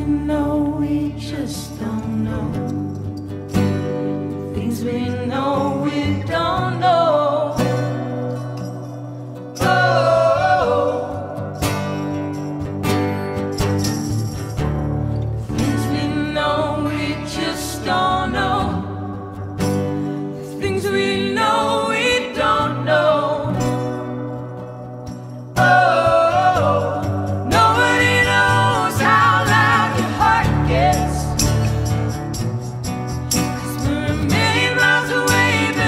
we know we just don't know. Things we know we don't know. Oh, things we know we just don't know. The things we know we don't know. Oh. Gets 'cause we're a million miles away.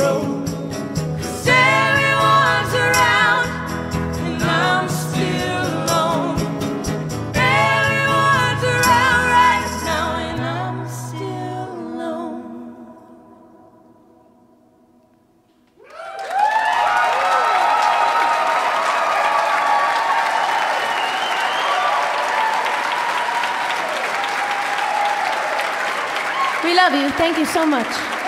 broke, 'cause everyone's around and I'm still alone. Everyone's around right now and I'm still alone. We love you. Thank you so much.